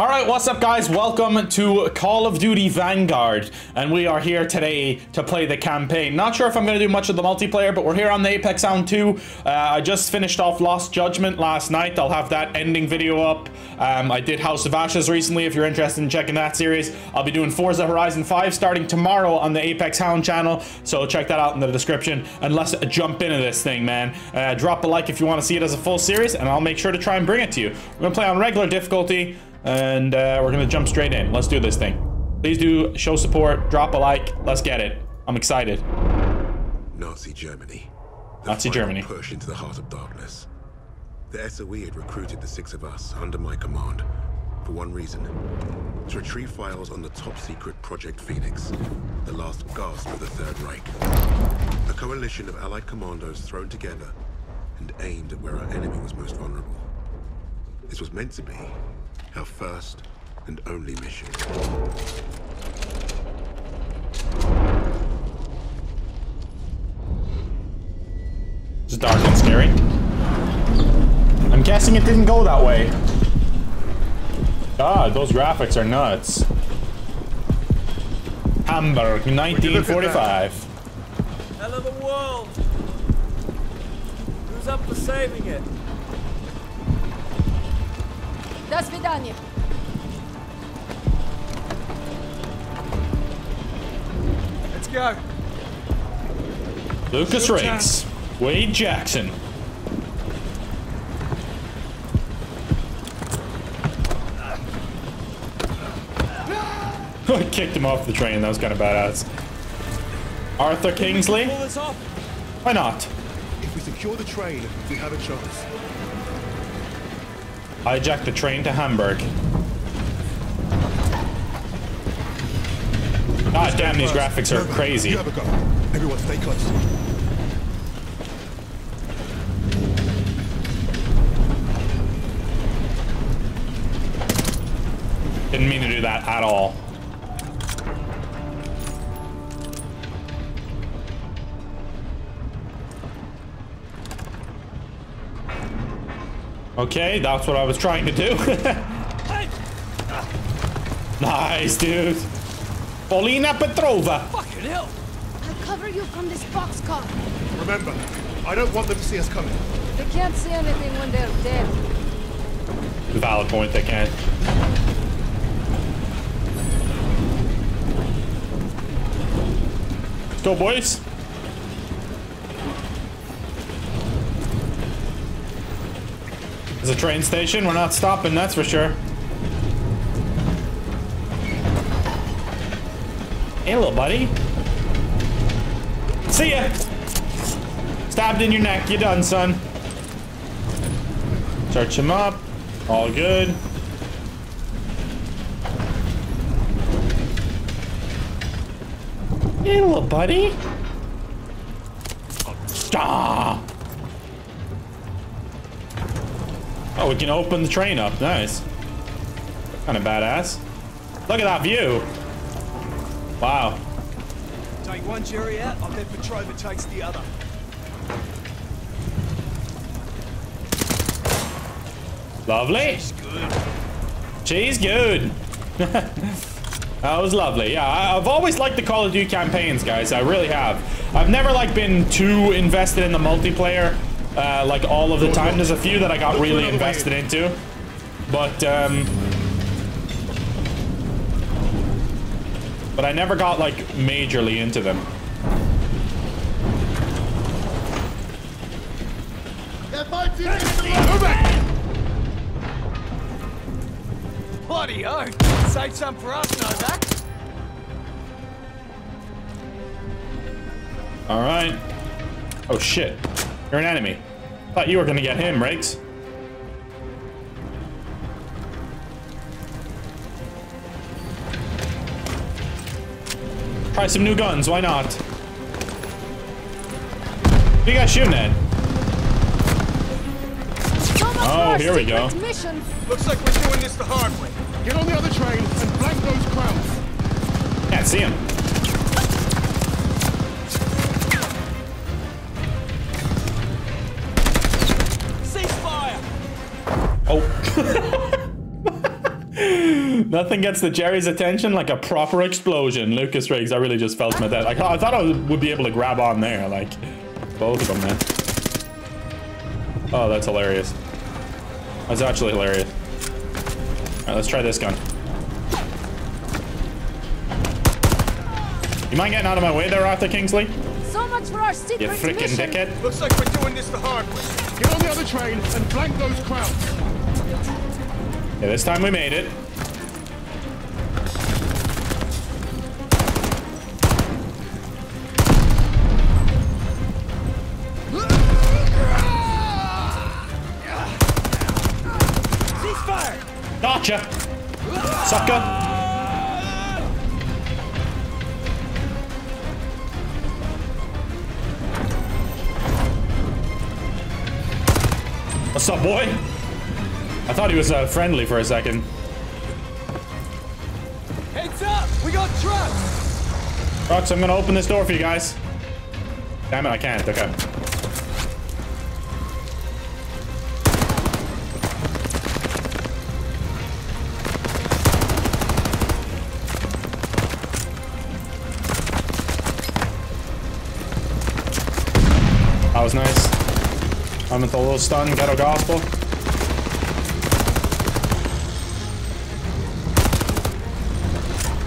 Alright, what's up guys? Welcome to Call of Duty Vanguard, and we are here today to play the campaign. Not sure if I'm going to do much of the multiplayer, but we're here on the Apex Hound 2. I just finished off Lost Judgment last night. I'll have that ending video up. I did House of Ashes recently, if you're interested in checking that series. I'll be doing Forza Horizon 5 starting tomorrow on the Apex Hound channel, so check that out in the description, and let's jump into this thing, man. Drop a like if you want to see it as a full series, and I'll make sure to try and bring it to you. We're going to play on regular difficulty. And we're gonna jump straight in. Let's do this thing. Please do show support, drop a like, let's get it. I'm excited. Nazi Germany. Nazi Germany. Push into the heart of darkness. The SOE had recruited the six of us under my command for one reason: to retrieve files on the top secret Project Phoenix, the last gasp of the Third Reich. A coalition of Allied commandos thrown together and aimed at where our enemy was most vulnerable. This was meant to be our first and only mission. It's dark and scary. I'm guessing it didn't go that way. God, those graphics are nuts. Hamburg, 1945. Hell of a world. Who's up for saving it? До свидания. Let's go. Lucas Riggs, Wade Jackson. I kicked him off the train. That was kind of badass. Arthur Kingsley. Why not? If we secure the train, we have a chance. Hijack the train to Hamburg. God damn, these graphics are crazy. Everyone stay close. Didn't mean to do that at all. Okay, that's what I was trying to do. Nice, dude. Polina Petrova. Fucking hell. I'll cover you from this boxcar. Remember, I don't want them to see us coming. They can't see anything when they're dead. Valid point, they can't. Let's go, boys. There's a train station. We're not stopping, that's for sure. Hey, little buddy. See ya. Stabbed in your neck. You done, son. Search him up. All good. Hey, little buddy. Stop. Oh, we can open the train up. Nice. Kind of badass. Look at that view. Wow. Take one jury out, and then Petrova takes the other. Lovely. She's good. She's good. That was lovely. Yeah, I've always liked the Call of Duty campaigns, guys. I really have. I've never, like, been too invested in the multiplayer. Like all of the time. There's a few that I got really invested into, but I never got like majorly into them. Bloody oh! Save some for us, Novak. All right. Oh shit. You're an enemy. Thought you were gonna get him, Riggs. Try some new guns, why not? What are you guys shooting at? Oh, here we go. Looks like we're doing this the hard way. Get on the other train and blank those crowds. Can't see him. Oh. Nothing gets the Jerry's attention like a proper explosion. Lucas Riggs, I really just fell to my death. I thought I would be able to grab on there, like both of them, man. Oh, that's hilarious. That's actually hilarious. All right, let's try this gun. You mind getting out of my way there, Arthur Kingsley? So much for our secret mission. You freaking dickhead. Looks like we're doing this the hard way. Get on the other train and flank those crowds. Yeah, this time we made it. Ceasefire! Gotcha! Sucker! What's up, boy? I thought he was friendly for a second. Heads up! We got trucks! Trucks, I'm gonna open this door for you guys. Damn it, I can't. Okay. That was nice. I'm with a little stun, ghetto gospel.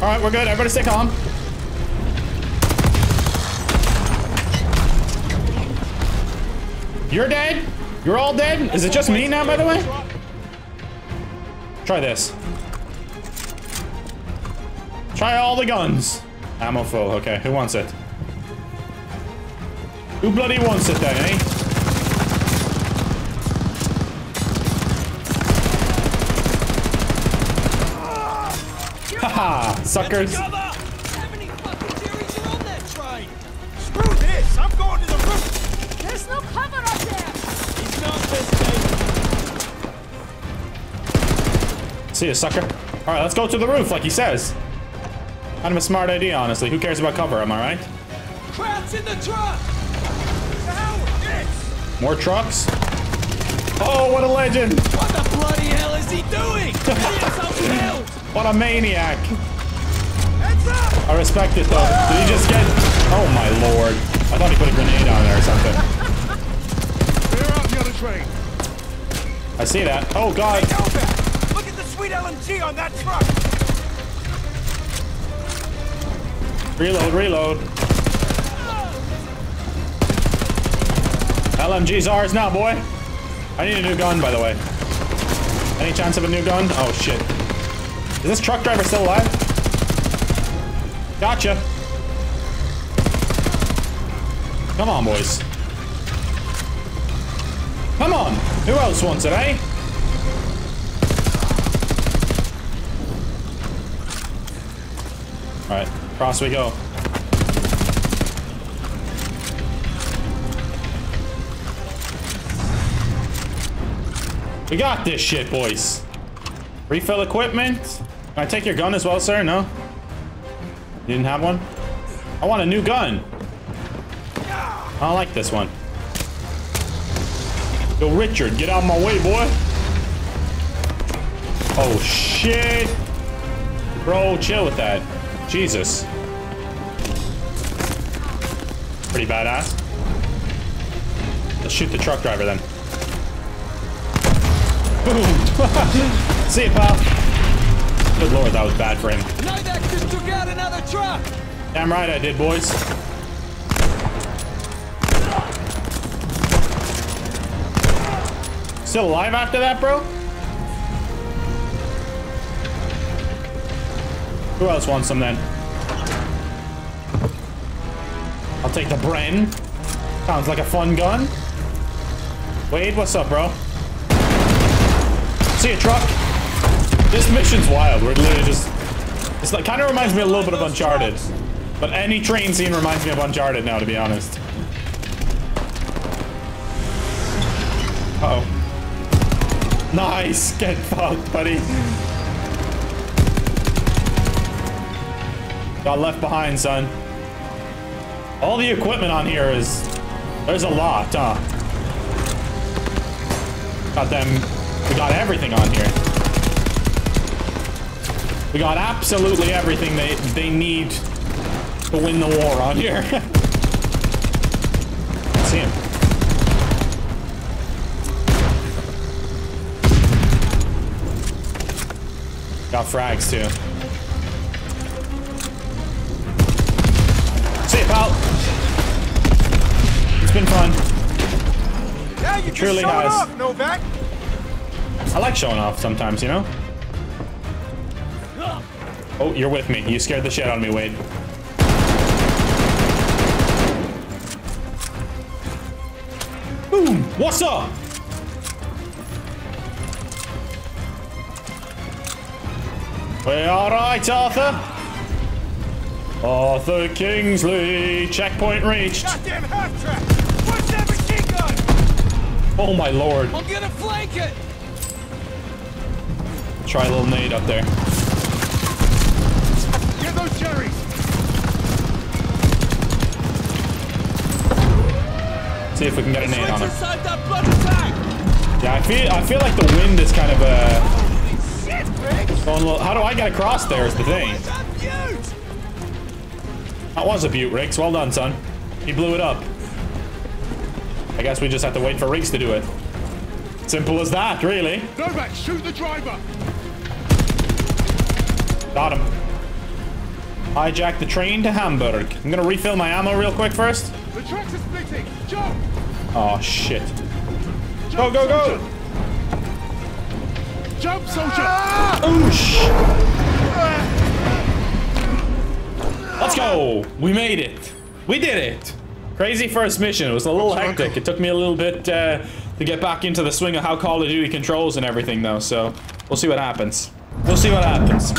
All right, we're good. Everybody stay calm. You're dead? You're all dead? Is it just me now, by the way? Try this. Try all the guns. Ammo full. Okay, who wants it? Who bloody wants it then, eh? Haha, suckers. How many fucking Jerry's are on that train? Screw this, I'm going to the roof. There's no cover up there. He's not this day. See ya, sucker. All right, let's go to the roof, like he says. Kind of a smart idea, honestly. Who cares about cover, am I right? Crowds in the truck. More trucks? Oh, what a legend. What the bloody hell is he doing? He is held. What a maniac! Heads up! I respect it though. Did he just get? Oh my lord! I thought he put a grenade on there or something. Clear out the other train. I see that. Oh god! Hey, Novak, look at the sweet LMG on that truck. Reload, reload. LMG's ours now, boy. I need a new gun, by the way. Any chance of a new gun? Oh shit. Is this truck driver still alive? Gotcha. Come on, boys. Come on. Who else wants it, eh? All right, across we go. We got this shit, boys. Refill equipment. Can I take your gun as well, sir? No? You didn't have one? I want a new gun. I don't like this one. Yo, Richard, get out of my way, boy. Oh, shit. Bro, chill with that. Jesus. Pretty badass. Let's shoot the truck driver then. Boom. See you, pal. Good lord, that was bad for him. Novak just took out another truck. Damn right I did, boys. Still alive after that, bro? Who else wants some then? I'll take the Bren. Sounds like a fun gun. Wade, what's up, bro? See a truck. This mission's wild. We're literally just... It's like, kind of reminds me a little bit of Uncharted. But any train scene reminds me of Uncharted now, to be honest. Uh-oh. Nice! Get fucked, buddy. Got left behind, son. All the equipment on here is... There's a lot, huh? Got them... We got everything on here. We got absolutely everything they need to win the war on here. Let's see him. Got frags too. See you, pal. It's been fun. Yeah, you truly has. Off, Novak. I like showing off sometimes, you know? Oh, you're with me. You scared the shit out of me, Wade. Boom! What's up? We all right, Arthur? Arthur Kingsley, checkpoint reached. Goddamn half track! Where's that machine gun? Oh my lord! I'm gonna flank it. Try a little nade up there. Get those cherries. See if we can get a nade on him. Yeah, I feel like the wind is kind of a. How do I get across there is the thing. That was a beaut, Riggs. Well done, son. He blew it up. I guess we just have to wait for Riggs to do it. Simple as that, really. Novak, shoot the driver. Got him. Hijack the train to Hamburg. I'm gonna refill my ammo real quick first. The tracks are splitting. Jump. Oh shit. Go, go, go. Jump, soldier! Ah! Oosh! Ah! Let's go! We made it! We did it! Crazy first mission. It was a little hectic. It took me a little bit to get back into the swing of how Call of Duty controls and everything, though. So we'll see what happens. We'll see what happens.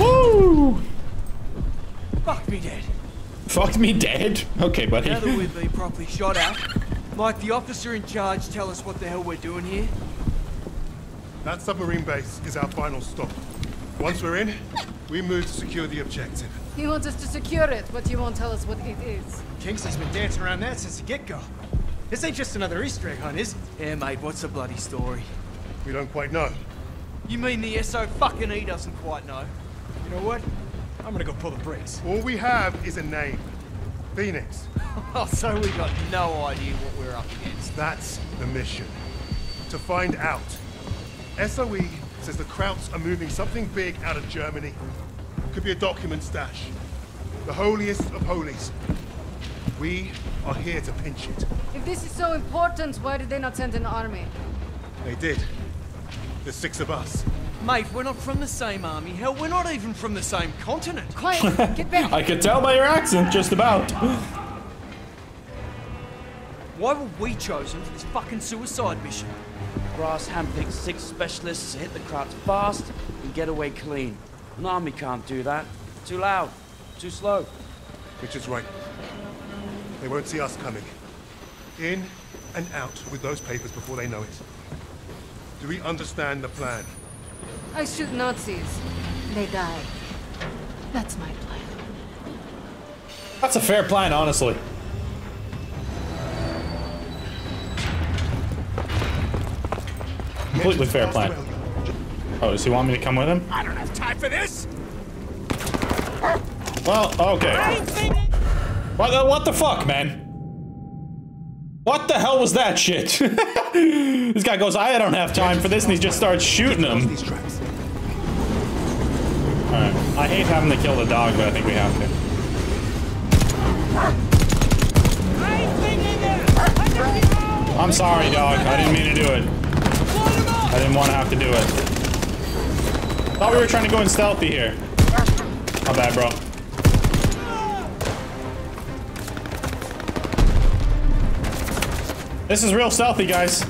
Woo! Fuck me dead. Fuck me dead? Okay, buddy. Now that we've been properly shot at, might the officer in charge tell us what the hell we're doing here? That submarine base is our final stop. Once we're in, we move to secure the objective. He wants us to secure it, but he won't tell us what it is. Kingsley's been dancing around that since the get-go. This ain't just another Easter egg hunt, is it? Yeah, mate, what's the bloody story? We don't quite know. You mean the SO fucking E doesn't quite know? You know what? I'm gonna go pull the brakes. All we have is a name. Phoenix. So we got no idea what we're up against. That's the mission. To find out. SOE says the Krauts are moving something big out of Germany. Could be a document stash. The holiest of holies. We are here to pinch it. If this is so important, why did they not send an army? They did. There's 6 of us. Mate, we're not from the same army. Hell, we're not even from the same continent. Quiet, get back. I could tell by your accent, just about. Why were we chosen for this fucking suicide mission? Grassham picked 6 specialists to hit the Krauts fast and get away clean. An army can't do that. Too loud. Too slow. Which is right. They won't see us coming. In and out with those papers before they know it. Do we understand the plan? I shoot Nazis. They die. That's my plan. That's a fair plan, honestly. Completely fair plan. Oh, does he want me to come with him? I don't have time for this. Well, okay. What the fuck, man? What the hell was that shit? This guy goes, I don't have time for this, and he just starts shooting him. Alright. I hate having to kill the dog, but I think we have to. I'm sorry, dog. I didn't mean to do it. I didn't want to have to do it. Thought we were trying to go in stealthy here. My bad, bro. This is real stealthy, guys.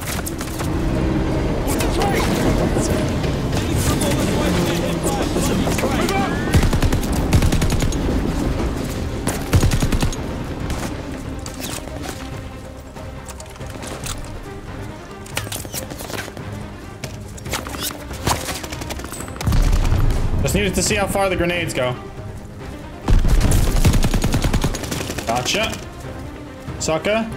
Just needed to see how far the grenades go. Gotcha. Sucker.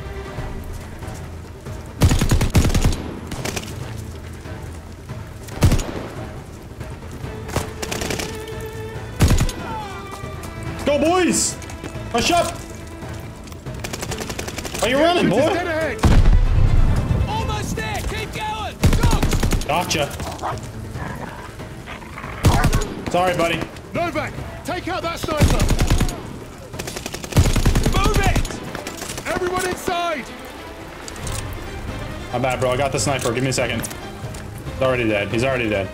go, boys! Push up! Are you running, boy? Almost there! Keep going! Go! Gotcha. Sorry, buddy. Novak, take out that sniper! Move it! Everyone inside! My bad, bro. I got the sniper. Give me a second. He's already dead. He's already dead.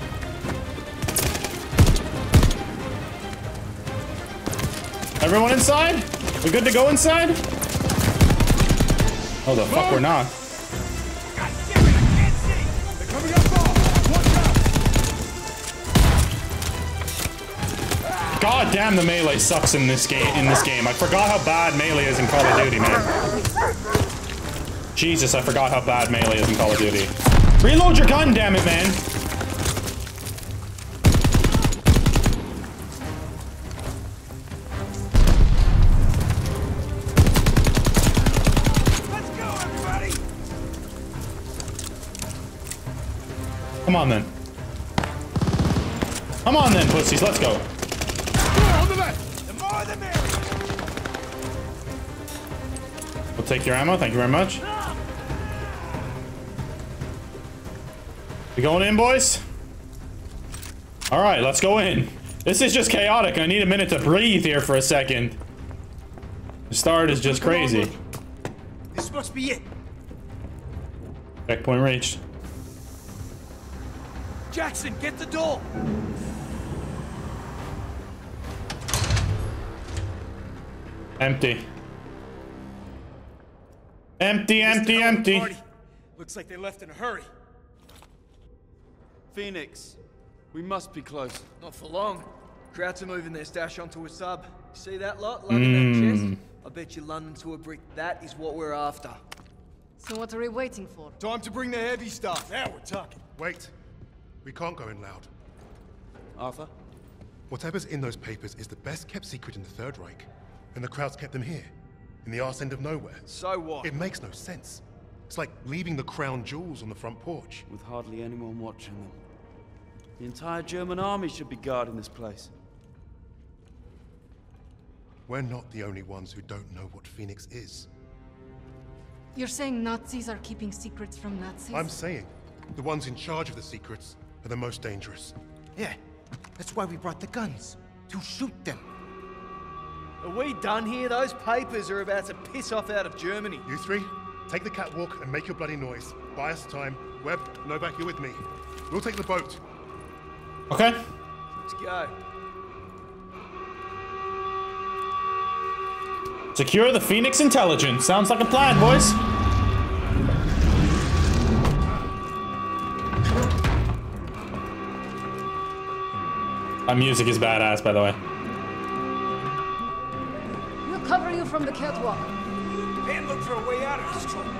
Everyone inside? We good to go inside? Oh, the fuck, we're not. God damn it, I can't see. They're coming up off. Watch out. God damn, the melee sucks in this game. I forgot how bad melee is in Call of Duty, man. Jesus, I forgot how bad melee is in Call of Duty. Reload your gun, damn it, man. Come on then. Come on then, pussies. Let's go. We'll take your ammo. Thank you very much. We going in, boys? All right, let's go in. This is just chaotic. I need a minute to breathe here for a second. The start is just crazy. This must be it. Checkpoint reached. Jackson, get the door! Empty. Empty, empty, empty. Looks like they left in a hurry. Phoenix, we must be close. Not for long. Crowds are moving their stash onto a sub. See that lot? Lugging that chest? I bet you London to a brick. That is what we're after. So what are we waiting for? Time to bring the heavy stuff. Now we're talking. Wait. We can't go in loud. Arthur? Whatever's in those papers is the best kept secret in the Third Reich. And the crowds kept them here, in the arse end of nowhere. So what? It makes no sense. It's like leaving the crown jewels on the front porch. With hardly anyone watching them. The entire German army should be guarding this place. We're not the only ones who don't know what Phoenix is. You're saying Nazis are keeping secrets from Nazis? I'm saying the ones in charge of the secrets are the most dangerous. Yeah, that's why we brought the guns, to shoot them. Are we done here? Those papers are about to piss off out of Germany. You three, take the catwalk and make your bloody noise. Buy us time. Webb, Novak, you're with me. We'll take the boat. Okay. Let's go. Secure the Phoenix Intelligence. Sounds like a plan, boys. My music is badass, by the way. We'll cover you from the catwalk. And look for a way out of this trouble.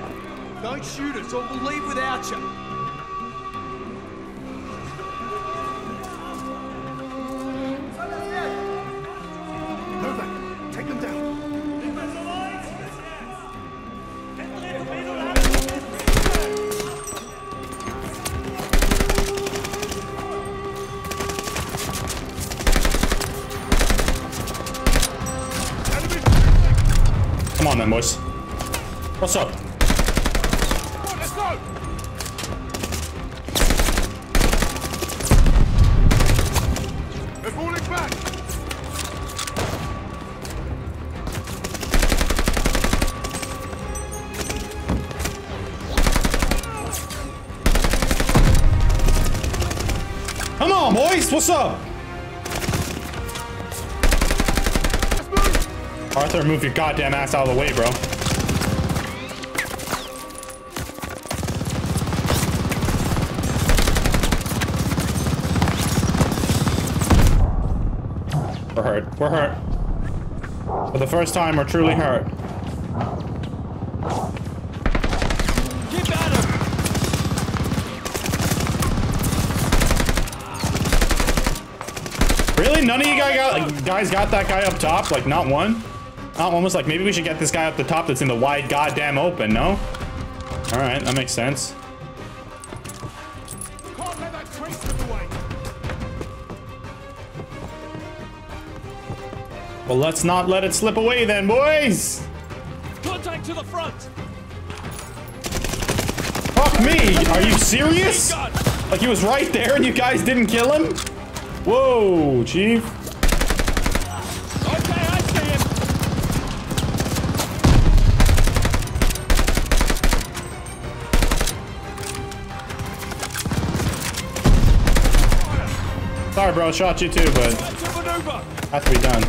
Don't shoot us, or we'll leave without you. Novak, take them down. Come on then, boys. What's up? Come on, let's go! They're falling back! Come on, boys! What's up? Arthur, move your goddamn ass out of the way, bro. We're hurt. We're hurt. For the first time, we're truly hurt. Really? None of you guys got that guy up top? Like, not one? I'm almost like, maybe we should get this guy up the top that's in the wide goddamn open, no? Alright, that makes sense. Can't let that trace slip away. Well, let's not let it slip away then, boys! Contact to the front! Fuck me! Are you serious? Like, he was right there and you guys didn't kill him? Whoa, Chief. Okay, I see him. Sorry, bro. Shot you too, but has to be done.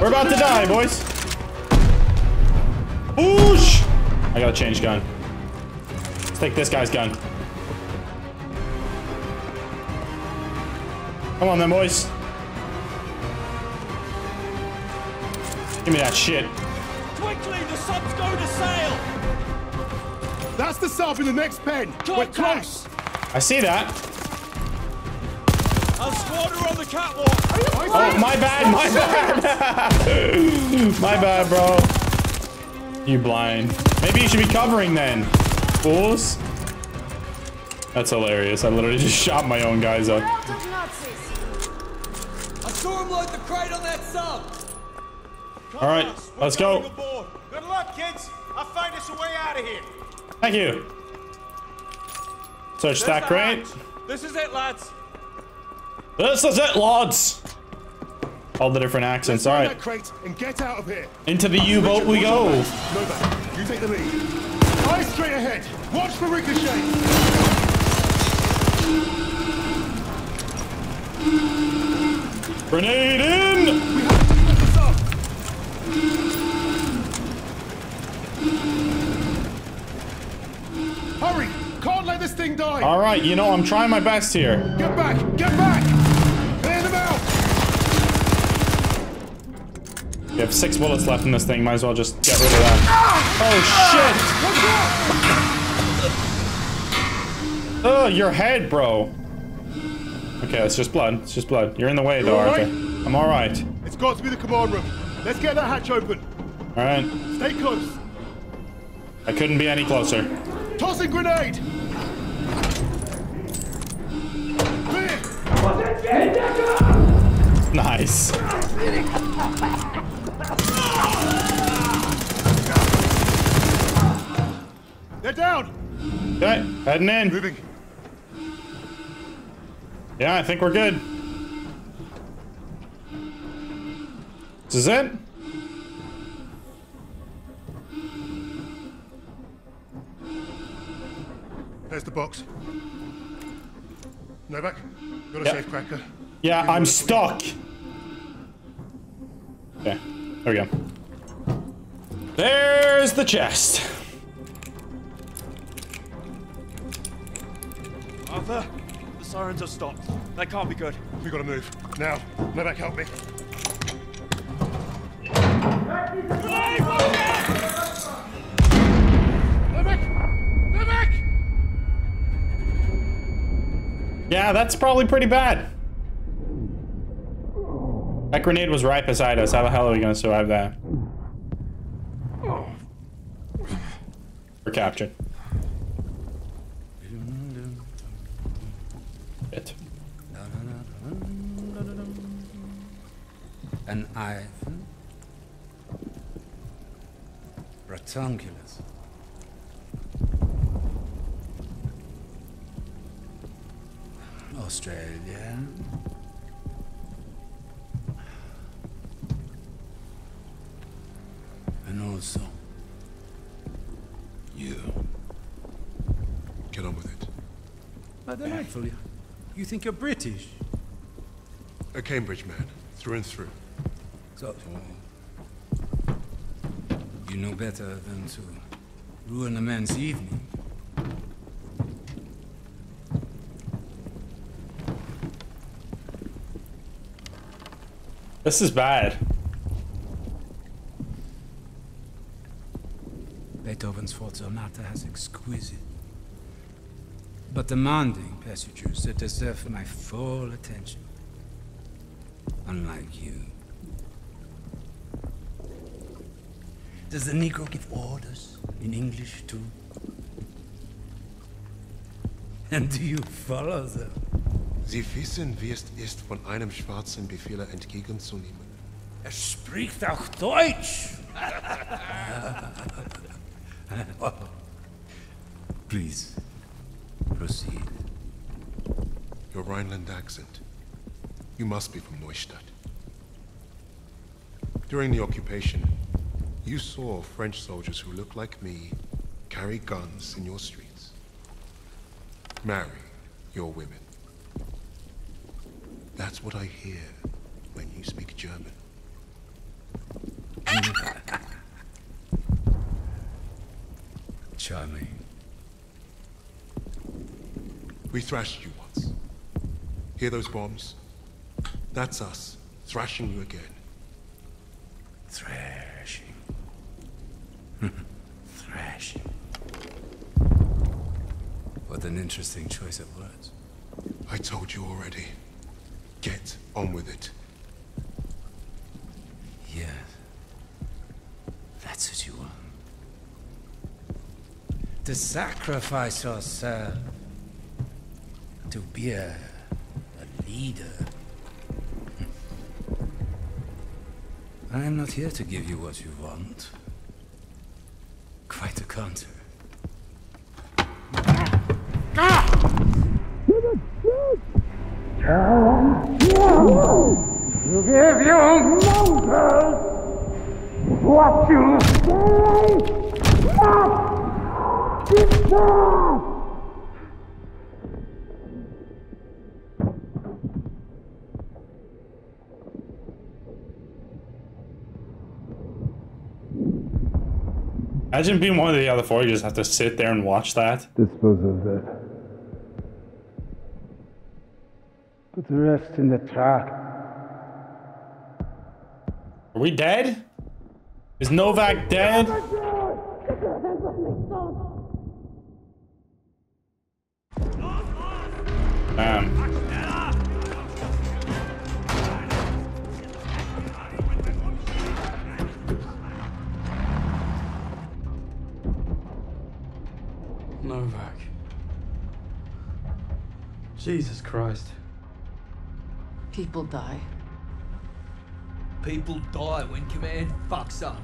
We're about to die, boys. Oosh! I gotta change gun. Let's take this guy's gun. Come on then, boys. Give me that shit. Quickly, the subs go to sail. That's the sub in the next pen. We're close. I see that. A squatter on the catwalk. Oh, my bad, my bad. My bad, bro. You blind. Maybe you should be covering then, fools. That's hilarious. I literally just shot my own guys up. I saw him load the crate on that sub. All right, let's go. Good luck, kids. I'll find us a way out of here. Thank you. Search that crate. This is it, lads. This is it, lads. All the different accents. All right. Crate and get out of here. Into the U-boat we go. Novak, you take the lead. Eye straight ahead. Watch for ricochet. Grenade in. We have to get this up. Hurry! Can't let this thing die. All right, you know I'm trying my best here. Get back! Get back! Clear them out. You have 6 bullets left in this thing. Might as well just get rid of that. Oh shit! Oh, your head, bro. Okay, it's just blood. It's just blood. You're in the way, though, Arthur. I'm all right. It's got to be the command room. Let's get that hatch open. All right. Stay close. I couldn't be any closer. Tossing grenade. Clear. Nice. They're down! Okay, heading in. Moving. Yeah, I think we're good. This is it? There's the box. Novak, got a safe cracker. Yeah, I'm stuck. Okay, there we go. There's the chest. Arthur, the sirens are stopped. That can't be good. We gotta move. Now, Novak, help me. Novak! Novak! Yeah, that's probably pretty bad. That grenade was right beside us. How the hell are we gonna survive that? We're captured. An iron rectangulus. Australia. And also you. Get on with it. But then actually, you think you're British? A Cambridge man, through and through. So, you know better than to ruin a man's evening. This is bad. Beethoven's Fourth Sonata has exquisite but demanding passages that deserve my full attention. Unlike you. Does the Negro give orders in English too? And do you follow them? Sie wissen, wie es ist, von einem schwarzen Befehler entgegenzunehmen. Er spricht auch Deutsch! Please, proceed. Your Rhineland accent. You must be from Neustadt. During the occupation, you saw French soldiers who looked like me carry guns in your streets. Marry your women. That's what I hear when you speak German. Charming. We thrashed you once. Hear those bombs? That's us, thrashing you again. Thrashing. Thrashing. What an interesting choice of words. I told you already. Get on with it. Yeah. That's what you want. To sacrifice yourself. To be a leader. I am not here to give you what you want. Quite the counter. You give you monsters what you say must deserve. Imagine being one of the other four, you just have to sit there and watch that. Dispose of that. Put the rest in the truck. Are we dead? Is Novak dead? Novak. Jesus Christ. People die. People die when command fucks up.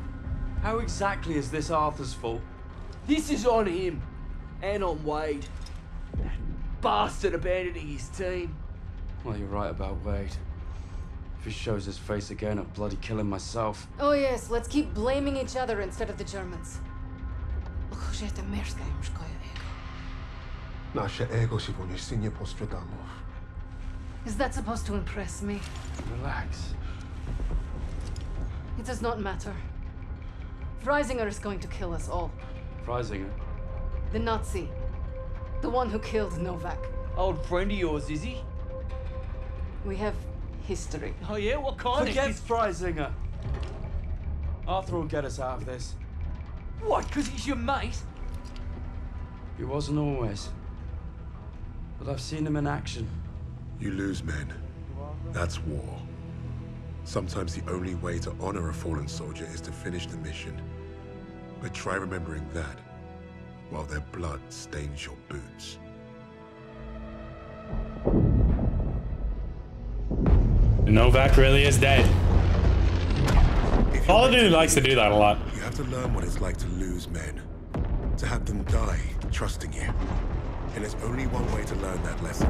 How exactly is this Arthur's fault? This is on him. And on Wade. That bastard abandoning his team. Well, you're right about Wade. If he shows his face again, I'll bloody kill him myself. Oh yes, let's keep blaming each other instead of the Germans. Is that supposed to impress me? Relax. It does not matter. Freisinger is going to kill us all. Freisinger? The Nazi. The one who killed Novak. Old friend of yours, is he? We have history. Oh yeah? What kind of history? Forget Freisinger. Arthur will get us out of this. What? Because he's your mate? He wasn't always. But I've seen him in action. You lose men. That's war. Sometimes the only way to honor a fallen soldier is to finish the mission. But try remembering that while their blood stains your boots. Novak really is dead. Call of Duty likes to do that a lot. You have to learn what it's like to lose men. To have them die trusting you. And there's only one way to learn that lesson.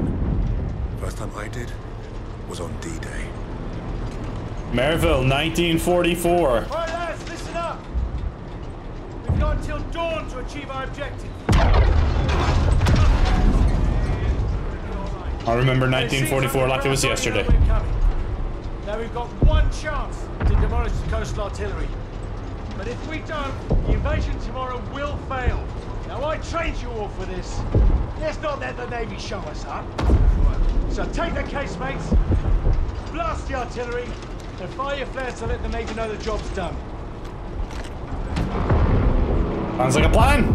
First time I did was on D-Day. Merville, 1944. All right, lads, listen up. We've got until dawn to achieve our objective. I remember 1944 like it was yesterday. Now we've got one chance to demolish the coastal artillery. But if we don't, the invasion tomorrow will fail. Now I trained you all for this. Let's not let the Navy show us up. So take the casemates, blast the artillery, and fire your flares to let the Navy know the job's done. Sounds like a plan.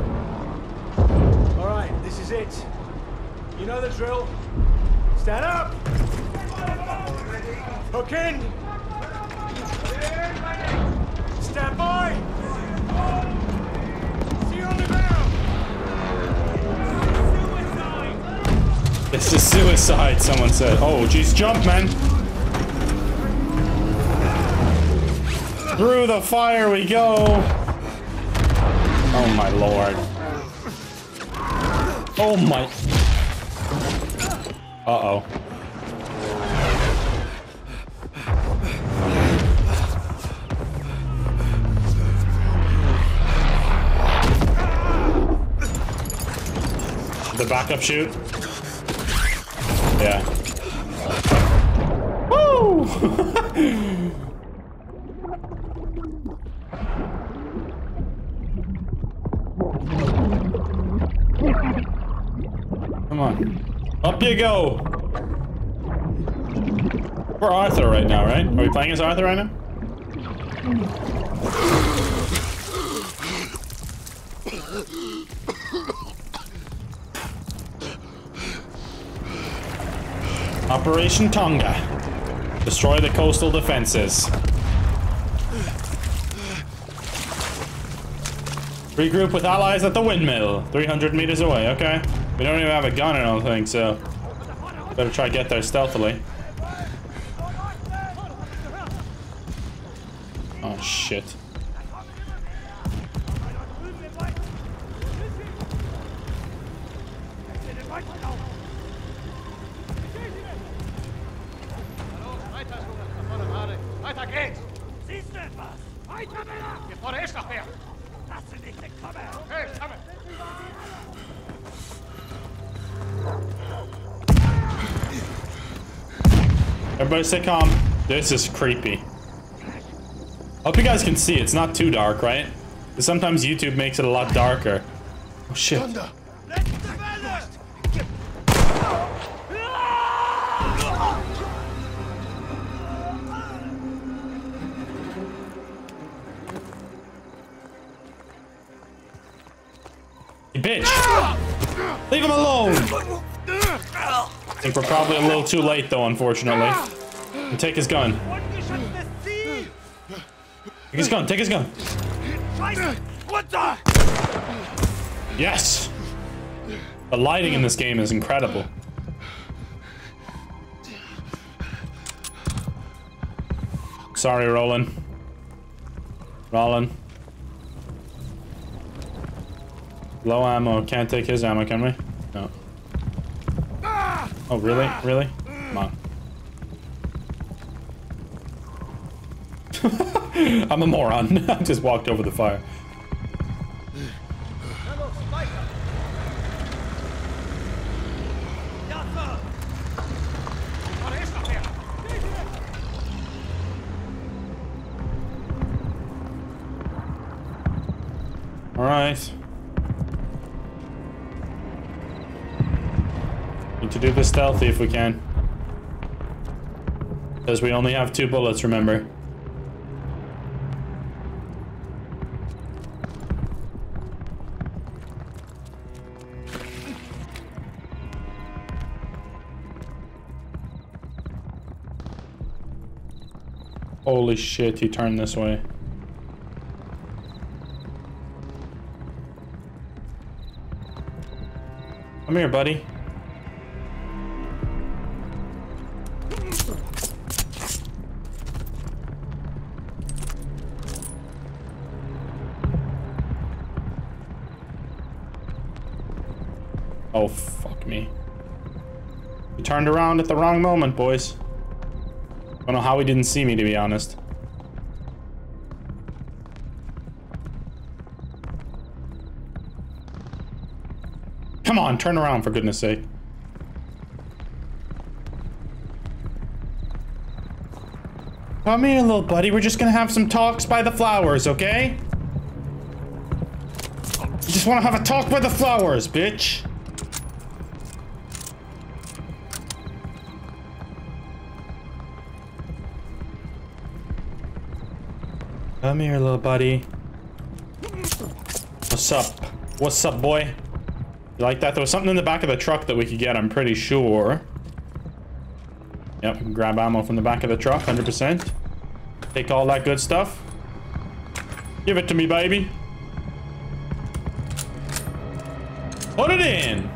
All right, this is it. You know the drill. Stand up. Hook in. Stand by! See you on the ground! Suicide! This is suicide, someone said. Oh, geez, jump, man. Through the fire we go. Oh, my Lord. Oh, my. Uh-oh. The backup shoot? Yeah. Woo! Come on. Up you go! We're Arthur right now, right? Are we playing as Arthur right now? Operation Tonga. Destroy the coastal defenses. Regroup with allies at the windmill. 300 meters away, okay. We don't even have a gun, I don't think, so... Better try to get there stealthily. Oh, shit. Everybody stay calm. This is creepy. Hope you guys can see. It's not too dark, right? Because sometimes YouTube makes it a lot darker. Oh, shit. Bitch! Leave him alone! I think we're probably a little too late, though, unfortunately. And take his gun. Take his gun, take his gun. Yes! The lighting in this game is incredible. Sorry, Roland. Roland. Low ammo, can't take his ammo, can we? No. Oh, really? Really? Come on. I'm a moron. I just walked over the fire. All right. To do this stealthy if we can. Because we only have 2 bullets, remember. Holy shit, he turned this way. Come here, buddy. Oh, fuck me. We turned around at the wrong moment, boys. I don't know how he didn't see me, to be honest. Come on, turn around, for goodness sake. Come here, little buddy. We're just gonna have some talks by the flowers, okay? I just wanna have a talk by the flowers, bitch. Come here, little buddy. What's up? What's up, boy? You like that? There was something in the back of the truck that we could get, I'm pretty sure. Yep, we can grab ammo from the back of the truck, 100%. Take all that good stuff. Give it to me, baby. Put it in!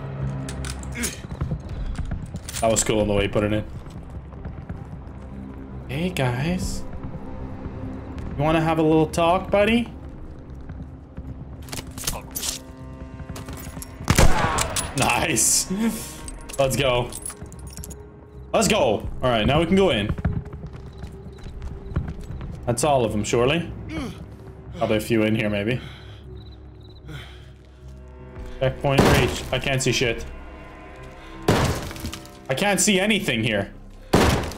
That was cool on the way he put it in. Hey guys, you want to have a little talk, buddy? Nice. Let's go. Let's go. All right, now we can go in. That's all of them, surely. Probably a few in here, maybe. Checkpoint reach. I can't see shit. I can't see anything here. Am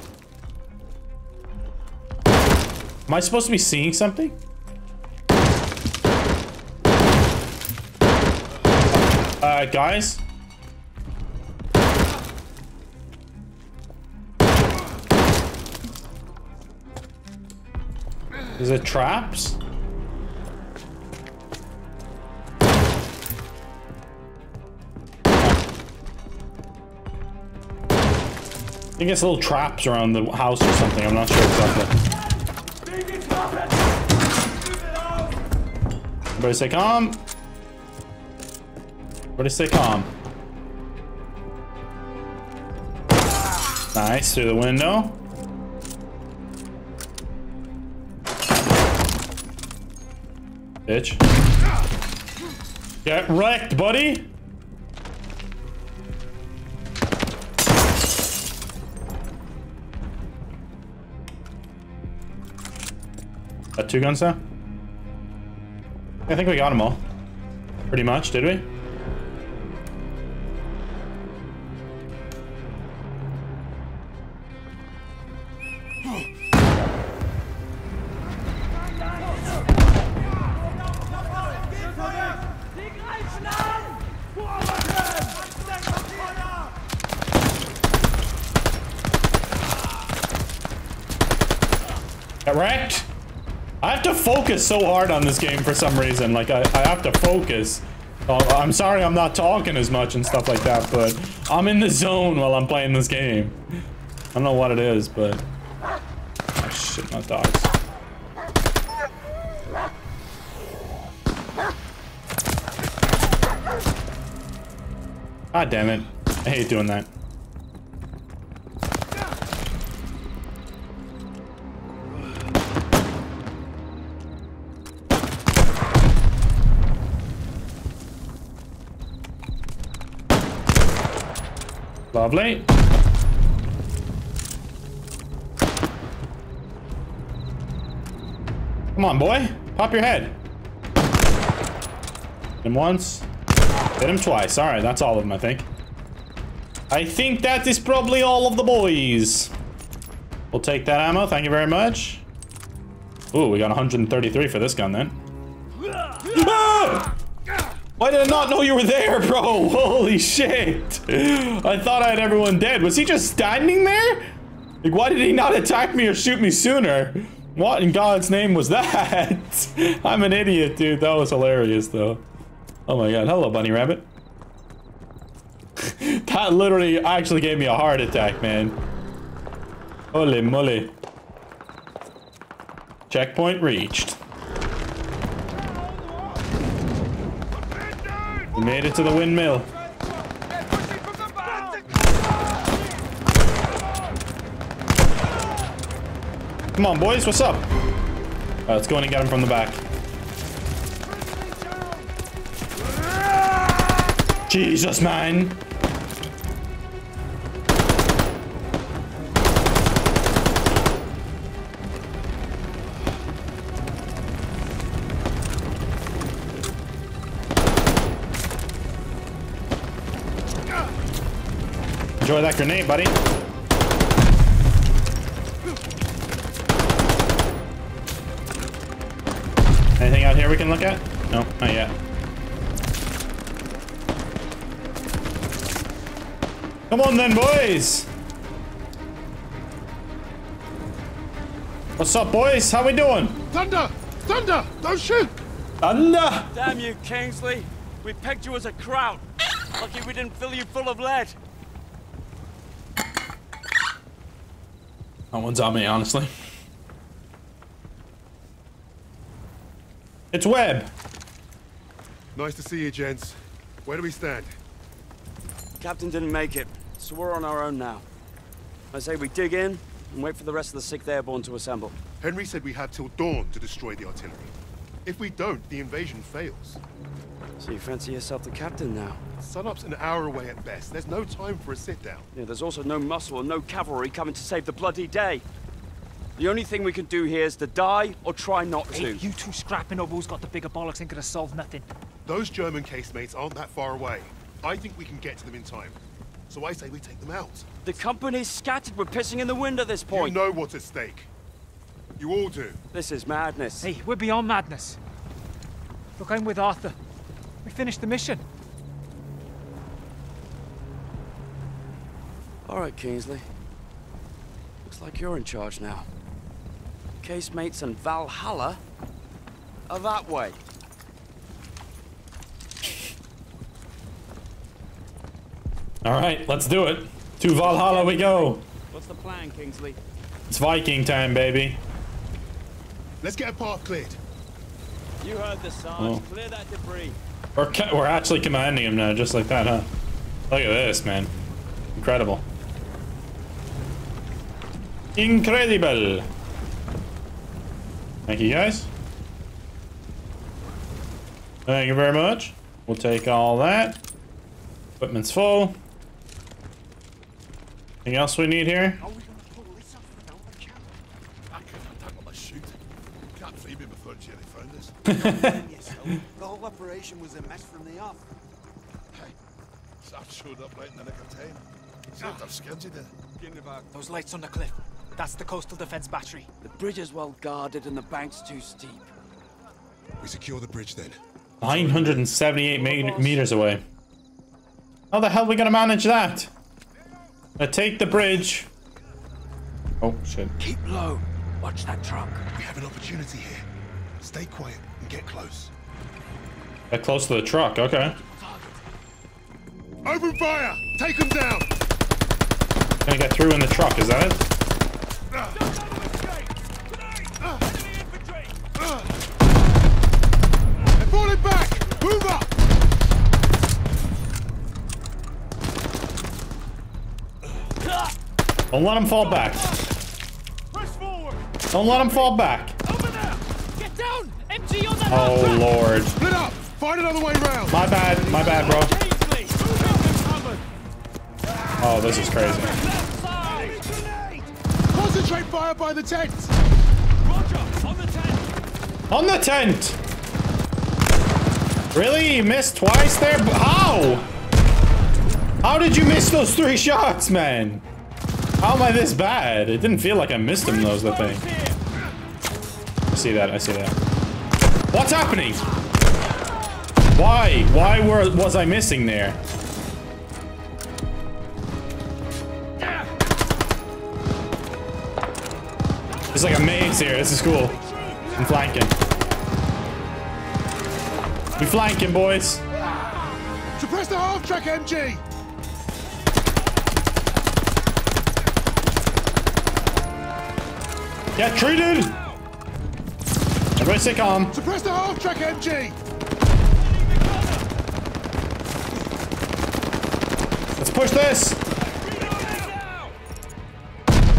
I supposed to be seeing something? Guys? Is it traps? I think it's little traps around the house or something. I'm not sure exactly. Everybody stay calm. Everybody stay calm. Nice, through the window. Bitch. Get wrecked, buddy! Got two guns now? I think we got them all. Pretty much, did we? Wrecked. I have to focus so hard on this game for some reason. Like I have to focus. I'm sorry I'm not talking as much and stuff like that, but I'm in the zone while I'm playing this game. I don't know what it is, but oh, shit, my dogs. God damn it! I hate doing that. Lovely. Come on, boy. Pop your head. Hit him once. Hit him twice. All right, that's all of them, I think. I think that is probably all of the boys. We'll take that ammo. Thank you very much. Ooh, we got 133 for this gun, then. Ah! Why did I not know you were there, bro? Holy shit. I thought I had everyone dead. Was he just standing there? Like, why did he not attack me or shoot me sooner? What in God's name was that? I'm an idiot, dude. That was hilarious, though. Oh my God. Hello, bunny rabbit. That literally actually gave me a heart attack, man. Holy moly. Checkpoint reached. We made it to the windmill. Come on, boys. What's up? Let's go in and get him from the back. Jesus, man. Enjoy that grenade, buddy. Anything out here we can look at? No, not yet. Come on then, boys. What's up, boys? How we doing? Thunder! Thunder! Don't shoot! Thunder! Damn you, Kingsley. We pegged you as a crowd. Lucky we didn't fill you full of lead. That one's on me, honestly. It's Webb. Nice to see you, gents. Where do we stand? Captain didn't make it, so we're on our own now. I say we dig in and wait for the rest of the 6th Airborne to assemble. Henry said we had till dawn to destroy the artillery. If we don't, the invasion fails. So you fancy yourself the captain now? Sunup's an hour away at best. There's no time for a sit-down. Yeah, there's also no muscle and no cavalry coming to save the bloody day. The only thing we can do here is to die or try not to. You two scrapping over who's got the bigger bollocks ain't gonna solve nothing. Those German casemates aren't that far away. I think we can get to them in time. So I say we take them out. The company's scattered. We're pissing in the wind at this point. You know what's at stake. You all do. This is madness. Hey, we're beyond madness. Look, I'm with Arthur. We finished the mission. All right, Kingsley. Looks like you're in charge now. Casemates and Valhalla are that way. All right, let's do it. To Valhalla we go. What's the plan, Kingsley? It's Viking time, baby. Let's get a path cleared. You heard the Sarge. Oh. Clear that debris. We're actually commanding him now, just like that, huh? Look at this, man. Incredible. Incredible. Thank you, guys. Thank you very much. We'll take all that. Equipment's full. Anything else we need here? Are we gonna pull this up now? I couldn't untangle my chute. Can't frame him before Jerry found us. The whole operation was a mess from the off. Hey, Sarge showed up right in the nick of time. Saved our skins, he did. Those lights on the cliff. That's the coastal defense battery. The bridge is well guarded and the bank's too steep. We secure the bridge then. 978 meters away. How the hell are we gonna manage that? I take the bridge. Oh shit. Keep low. Watch that truck. We have an opportunity here. Stay quiet and get close. Get close to the truck, okay. Open fire! Take them down! Gonna get through in the truck, is that it? Enemy infantry! They're falling back! Move up! Don't let him fall back. Push forward. Don't let him fall back. Over there. Get down. MG on the oh lord. Split up. Find another way round. My bad, bro. Oh, this is crazy. Concentrate fire by the tent. Roger, on the tent. On the tent. Really? You missed twice there? How? How did you miss those 3 shots, man? How am I this bad? It didn't feel like I missed him, though, is the thing. I see that, I see that. What's happening? Why? Why was I missing there? There's like a maze here, this is cool. I'm flanking. We flanking, boys. Suppress the half-track, MG! Get treated! Everybody stay calm. Suppress the half-track, MG! Let's push this!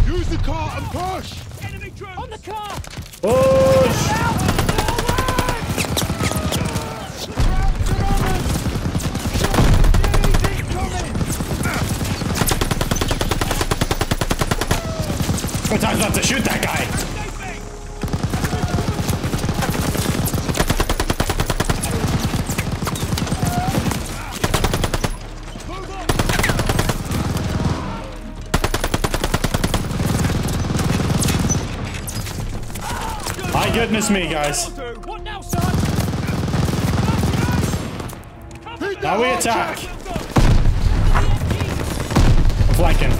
Use the car and push! Enemy troops! On the car! Push! Sometimes I have to shoot that guy! Goodness me, guys. What now, son? Now we attack. I'm flanking.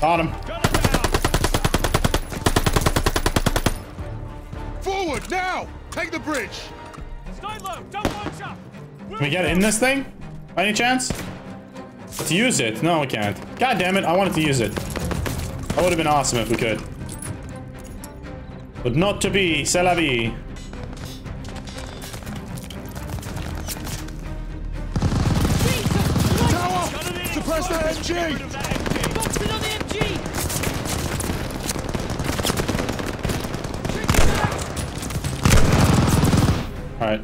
Got him. Forward now. Take the bridge. Stay low. Don't launch up. Can we get in this thing? By any chance? Let's use it. No, we can't. God damn it! I wanted to use it. That would have been awesome if we could. But not to be, c'est la vie. Box the MG! Box it on the MG! Alright.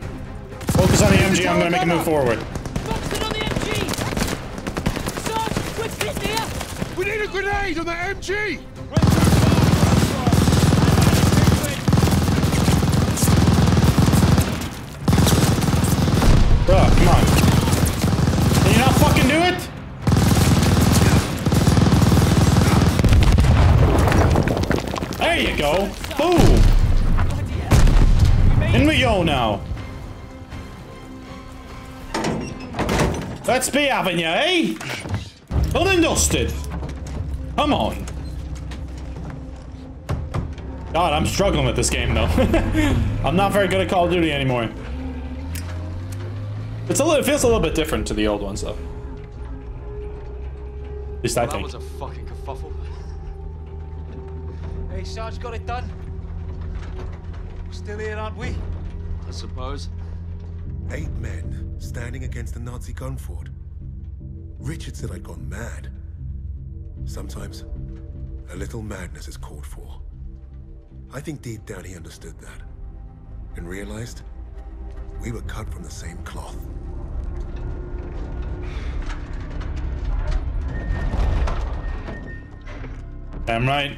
Focus on the MG, I'm gonna make a move forward. Box it on the MG! Sarge, quick, get there! We need a grenade on the MG! Bruh, come on. Can you not fucking do it? There you go. Boom. In we go now. Let's be having you, eh? Well then dusted. Come on. God, I'm struggling with this game though. I'm not very good at Call of Duty anymore. It's a little, it feels a little bit different to the old ones, though. At least I think. That was a fucking kerfuffle. Hey, Sarge, got it done. We're still here, aren't we? I suppose. 8 men standing against the Nazi gun fort. Richard said I'd gone mad. Sometimes, a little madness is called for. I think deep down he understood that, and realized we were cut from the same cloth. Damn right.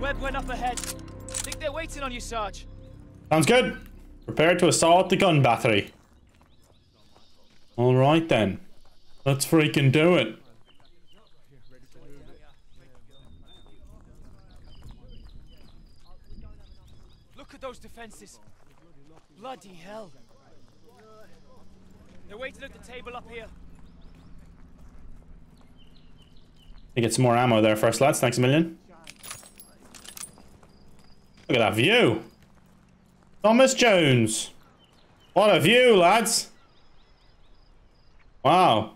Webb went up ahead. I think they're waiting on you, Sarge. Sounds good. Prepare to assault the gun battery. All right then. Let's freaking do it. Those defenses. Bloody hell. They're waiting at the table up here. You get some more ammo there first, lads. Thanks a million. Look at that view. Thomas Jones. What a view, lads. Wow.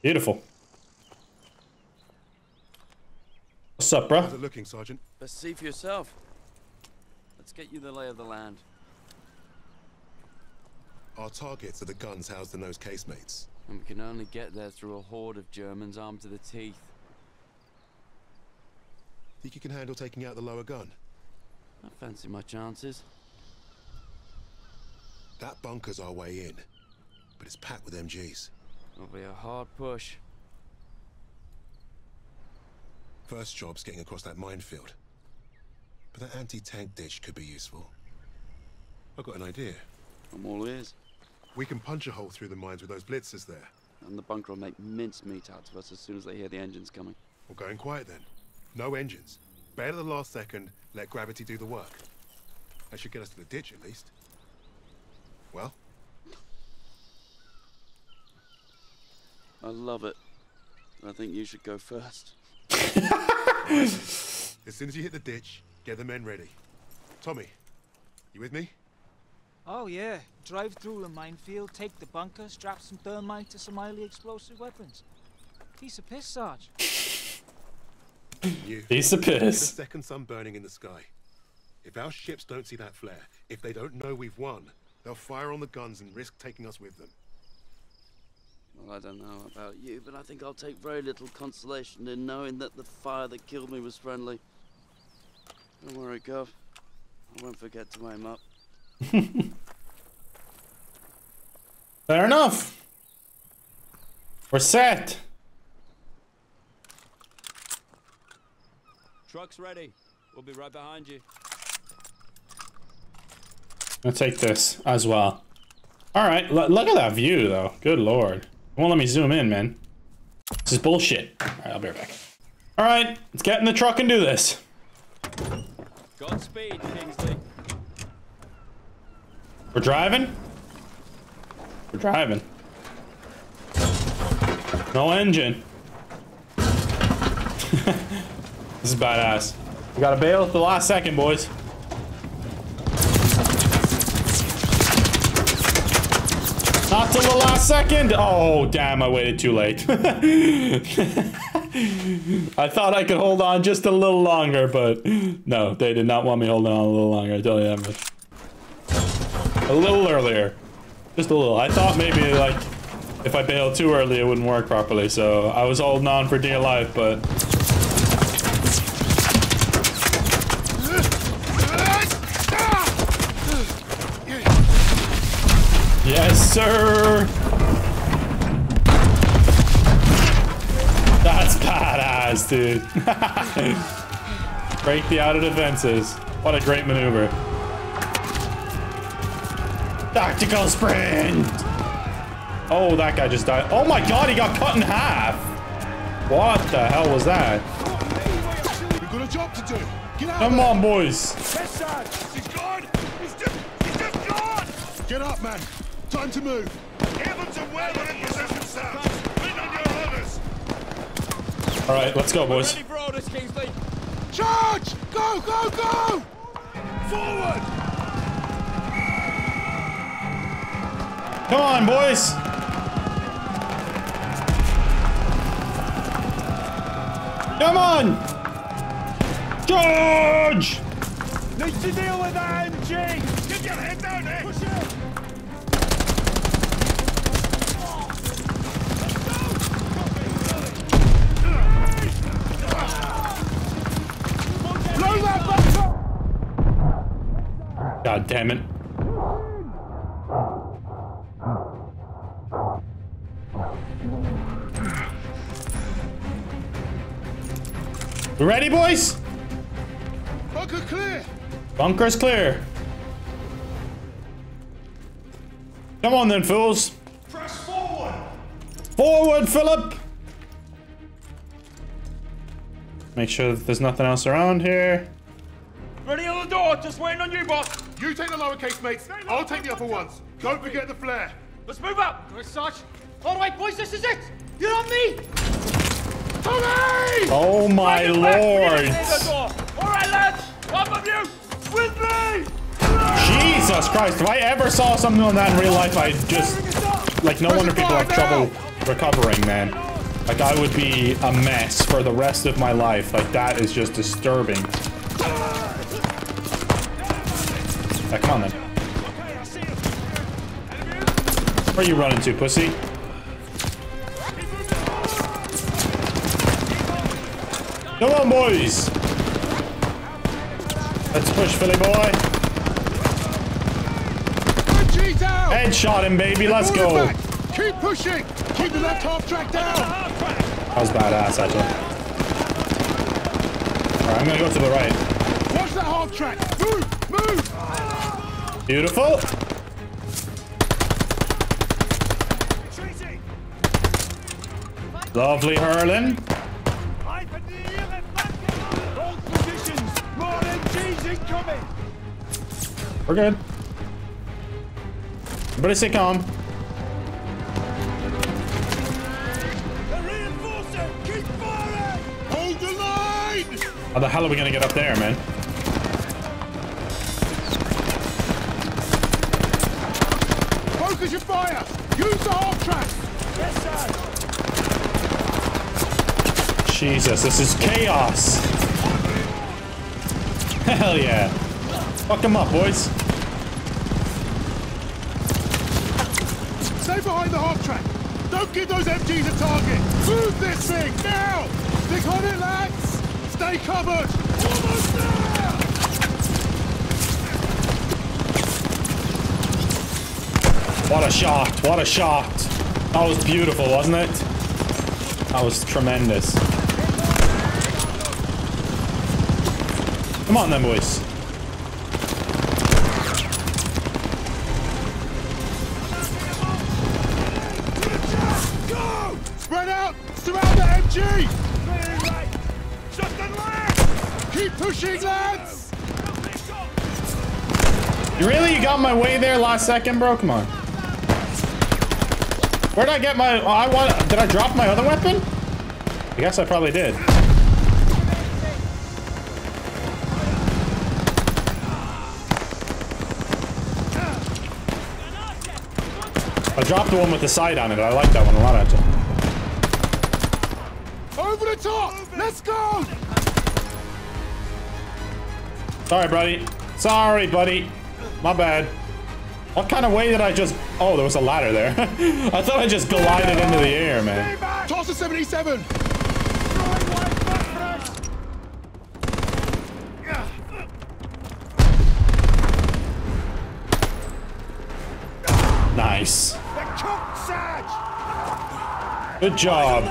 Beautiful. What's up, bro? How's it looking, Sergeant? But see for yourself. Let's get you the lay of the land. Our targets are the guns housed in those casemates. And we can only get there through a horde of Germans armed to the teeth. Think you can handle taking out the lower gun? I fancy my chances. That bunker's our way in, but it's packed with MGs. It'll be a hard push. First job's getting across that minefield. But that anti-tank dish could be useful. I've got an idea. I'm all ears. We can punch a hole through the mines with those blitzers there. And the bunker will make mincemeat out of us as soon as they hear the engines coming. We'll go in quiet then. No engines. Bail at the last second, let gravity do the work. That should get us to the ditch at least. Well? I love it. I think you should go first. As soon as you hit the ditch, get the men ready. Tommy, you with me? Oh yeah. Drive through a minefield, take the bunker, strap some thermite to some highly explosive weapons. Piece of piss, Sarge. Piece of piss. The second sun burning in the sky. If our ships don't see that flare, if they don't know we've won, they'll fire on the guns and risk taking us with them. Well, I don't know about you, but I think I'll take very little consolation in knowing that the fire that killed me was friendly. Don't worry, Gov. I won't forget to aim up. Fair enough. We're set. Truck's ready. We'll be right behind you. I'll take this as well. All right. Look at that view, though. Good lord. It won't let me zoom in, man. This is bullshit. All right, I'll be right back. All right, let's get in the truck and do this. Godspeed, Kingsley. We're driving? We're driving. No engine. This is badass. We gotta bail at the last second, boys. Not till the last second! Oh, damn, I waited too late. I thought I could hold on just a little longer, but no, they did not want me holding on a little longer, I tell you that much. A little earlier. Just a little. I thought maybe, like, if I bailed too early, it wouldn't work properly, so I was holding on for dear life, but... Yes, sir! That's badass, dude. Break the outer defenses. What a great maneuver. Tactical sprint! Oh, that guy just died. Oh my god, he got cut in half! What the hell was that? We've got a job to do. Get out. Come on, boys. He's gone. He's just gone. Get up, man. Time to move. Give them some weapon and possession sounds. Wait on your orders. All right, let's go, boys. Ready for orders, Kingsley. Charge! Go, go, go! Forward! Come on, boys! Come on! Charge! Need to deal with that MG! Get your head down there! Push it! Blow that back up! God damn it. We ready, boys? Bunker clear. Bunker's clear. Come on then, fools. Press forward. Forward, Philip. Make sure that there's nothing else around here. Ready on the door. Just waiting on you, boss. You take the lowercase, mates. I'll take the upper ones. Don't forget the flare. Let's move up. Go, Sarge. All right, boys. This is it. You're on me. Oh my lord! Alright, lads! Off of you! With me! Jesus Christ, if I ever saw something on that in real life, I just... Like, no wonder people have trouble recovering, man. Like, I would be a mess for the rest of my life. Like, that is just disturbing. Yeah, come on, then. Where are you running to, pussy? Come on, boys! Let's push, Philly boy! Headshot him, baby! Let's go! Keep pushing! Keep the left half track down! That was badass, actually. Alright, I'm gonna go to the right. Watch that half track! Move! Move! Beautiful! Lovely hurling. We're good. Everybody stay calm. The reinforcer, keep firing! Hold the line! How the hell are we gonna get up there, man? Focus your fire! Use the half track! Yes, sir! Jesus, this is chaos! Hell yeah! Fuck them up, boys! Stay behind the half track! Don't give those MGs a target! Move this thing, now! Stick on it, lads! Stay covered! Almost there! What a shot! What a shot! That was beautiful, wasn't it? That was tremendous. Come on then, boys. Spread out! Surround the MG! Keep pushing, lads! You really? You got my way there last second, bro? Come on. Where'd I get my... Did I drop my other weapon? I guess I probably did. I dropped the one with the sight on it. I like that one a lot, actually. Over the It's off! Let's go! Sorry, buddy. Sorry, buddy. My bad. What kind of way did I just... Oh, there was a ladder there. I thought I just glided into the air, man. Toss to 77! Nice. Good job.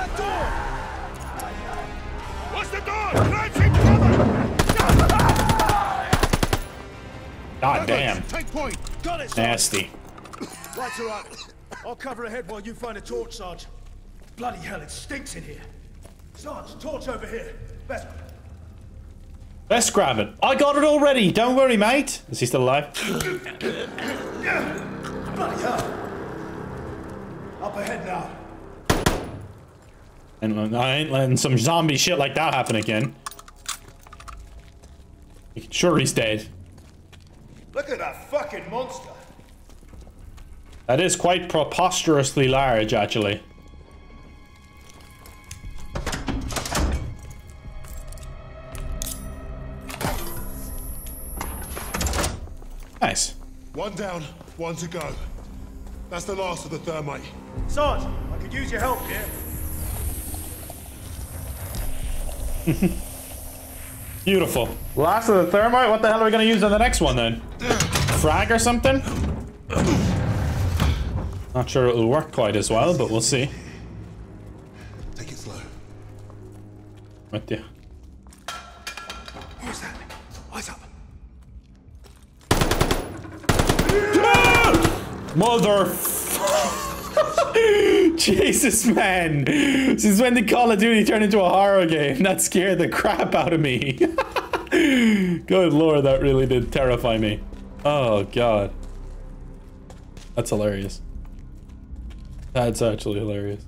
God damn. Nasty. That's all right. I'll cover ahead while you find a torch, Sarge. Bloody hell, it stinks in here. Sarge, torch over here. Best. Let's grab it. I got it already. Don't worry, mate. Is he still alive? Bloody hell. Up ahead now. And I ain't letting some zombie shit like that happen again. Sure, he's dead. Look at that fucking monster. That is quite preposterously large, actually. Nice. One down, one to go. That's the last of the thermite. Sarge, I could use your help here. Beautiful. Last of the thermite? What the hell are we gonna use on the next one then? Frag or something? Not sure it'll work quite as well, but we'll see. Take it slow. Right there. Where's that? Eyes up. No! Jesus, man. Since when did Call of Duty turn into a horror game? That scared the crap out of me. Good lord, that really did terrify me. Oh, God. That's hilarious. That's actually hilarious.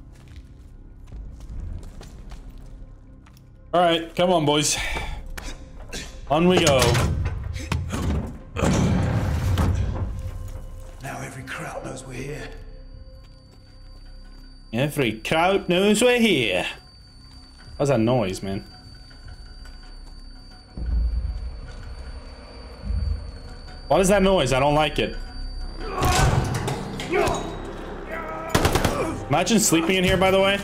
All right, come on, boys. On we go. Now every crowd knows we're here. Every crowd knows we're here. How's that noise, man? What is that noise? I don't like it. Imagine sleeping in here, by the way. I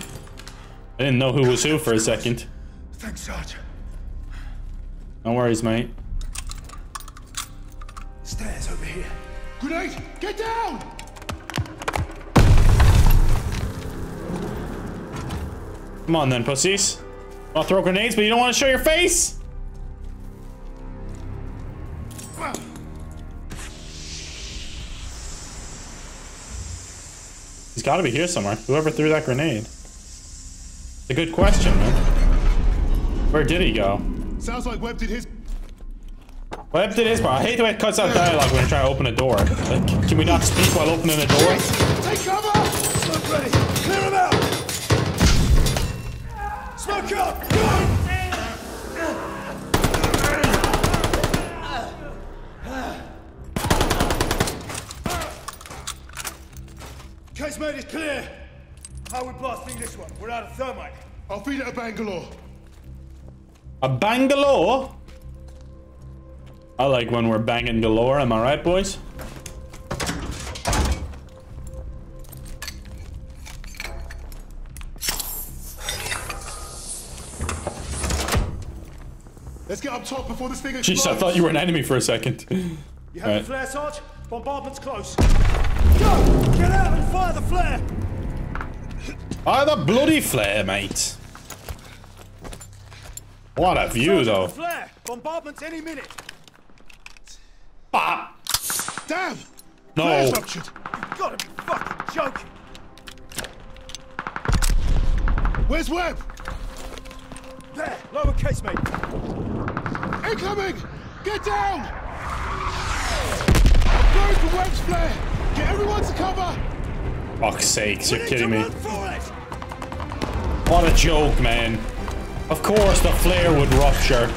didn't know who was who for a second. Thanks, Sarge. No worries, mate. Stairs over here. Grenade! Get down! Come on then, pussies. I'll throw grenades, but you don't want to show your face? He's got to be here somewhere. Whoever threw that grenade. It's a good question, man. Where did he go? Sounds like Webb did his... Webb did his part. I hate the way it cuts out dialogue when you try to open a door. Like, can we not speak while opening the door? Take cover! Smoke ready! Clear him out! Smoke up! Go! Casemate is clear. How are we blasting this one? We're out of thermite. I'll feed it a Bangalore. A Bangalore? I like when we're banging galore, am I right, boys? Let's get up top before this thing explodes. Jeez, I thought you were an enemy for a second. You have the flare, Sarge? Bombardment's close. Go! Get out and fire the flare! Fire the bloody flare, mate. What a view, though. Flare. Bombardment's any minute. Ah. Damn! No. You've got to be fucking joking. Where's Webb? There, lower casemate. Incoming! Get down! I'm going for Webb's flare! Get everyone to cover! Fuck's sakes, you're kidding me. What a joke, man. Of course the flare would rupture.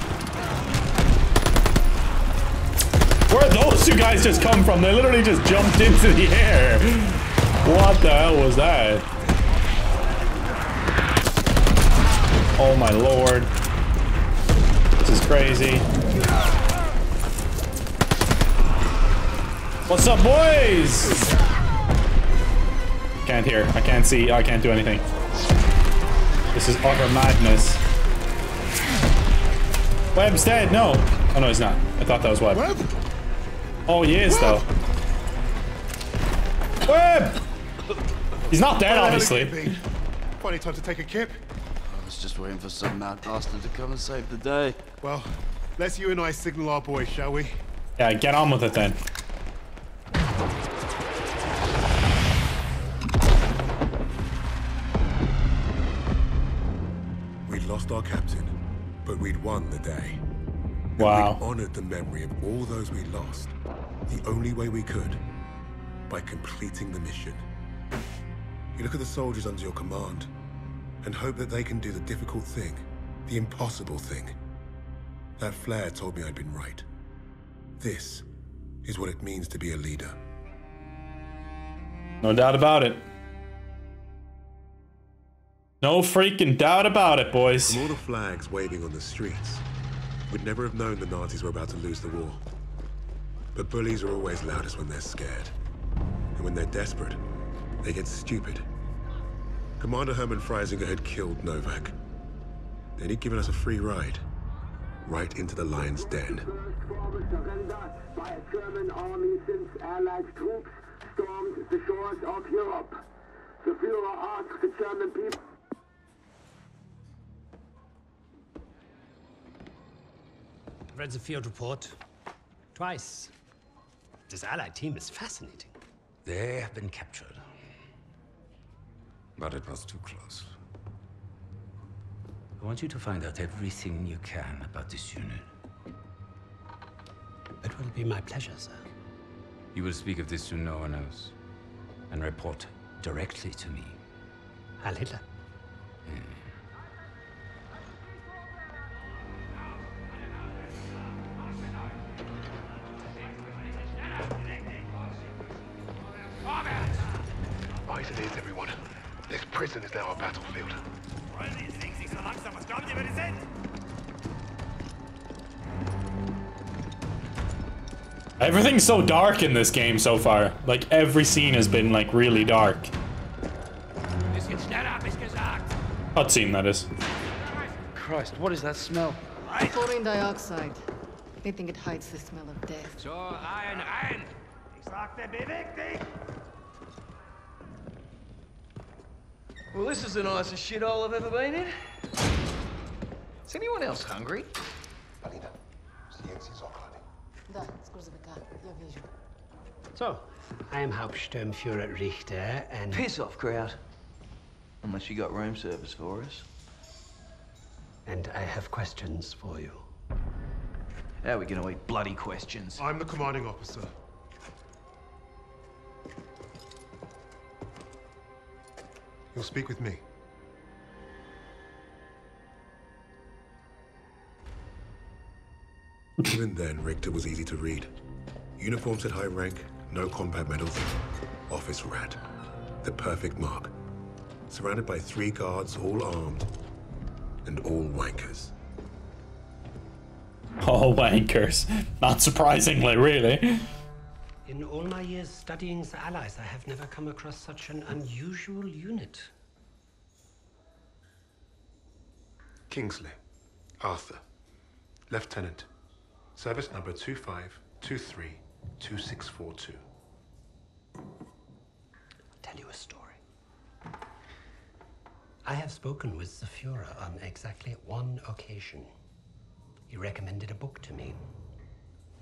Where'd those two guys just come from? They literally just jumped into the air. What the hell was that? Oh my lord. This is crazy. What's up, boys? Can't hear. I can't see. I can't do anything. This is utter madness. Webb's dead. No. Oh, no, he's not. I thought that was Webb. Web? Oh, he is, Web, though. Webb! He's not dead, obviously. Funny time to take a kip. I was just waiting for some mad bastard to come and save the day. Well, let's you and I signal our boy, shall we? Yeah, get on with it, then. We lost our captain, but we'd won the day. Wow. We honored the memory of all those we lost the only way we could, by completing the mission. You look at the soldiers under your command and hope that they can do the difficult thing, the impossible thing. That flare told me I'd been right. This is what it means to be a leader. No doubt about it. No freaking doubt about it, boys. From all the flags waving on the streets, we'd never have known the Nazis were about to lose the war. But bullies are always loudest when they're scared. And when they're desperate, they get stupid. Commander Hermann Freisinger had killed Novak. Then he'd given us a free ride, right into the lion's den. By a German army since Allied troops stormed the shores of Europe. The Führer asked the German people. Read the field report twice. This Allied team is fascinating. They have been captured. But it was too close. I want you to find out everything you can about this unit. It will be my pleasure, sir. You will speak of this to no one else, and report directly to me. Heil Hitler. Mm. Isolated everyone. This prison is now our battlefield. Everything's so dark in this game so far. Like, every scene has been, like, really dark. Cutscene, that is. Christ, what is that smell? Chlorine dioxide. They think it hides the smell of death. So, rein, rein! Ich sagte, beweg dich! Well, this is the nicest shithole I've ever been in. Is anyone else hungry? So, I am Hauptsturmführer Richter and... Piss off, crowd. Unless you got room service for us. And I have questions for you. How are we gonna eat bloody questions? I'm the commanding officer. You'll speak with me. Even then, Richter was easy to read. Uniforms at high rank, no combat medals, office rat. The perfect mark. Surrounded by three guards, all armed, and all wankers. All wankers. Not surprisingly, really. In all my years studying the Allies, I have never come across such an unusual unit. Kingsley, Arthur, Lieutenant, service number 25232642. I'll tell you a story. I have spoken with the Führer on exactly one occasion. He recommended a book to me,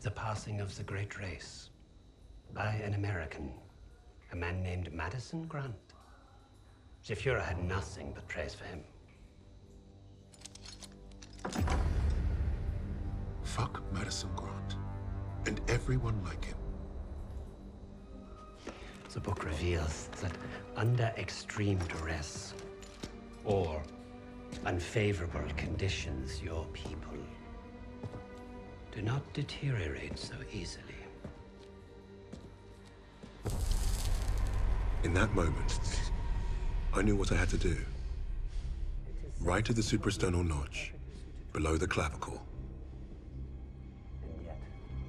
The Passing of the Great Race, by an American, a man named Madison Grant. The Führer had nothing but praise for him. Fuck Madison Grant, and everyone like him. The book reveals that under extreme duress or unfavorable conditions, your people do not deteriorate so easily. In that moment, I knew what I had to do. right of the suprasternal notch, below the clavicle.